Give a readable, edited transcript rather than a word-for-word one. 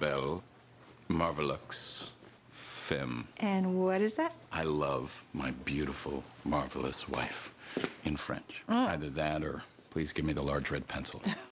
Belle Marvelux Femme. And what is that? I love my beautiful, marvelous wife in French. Either that or please give me the large red pencil.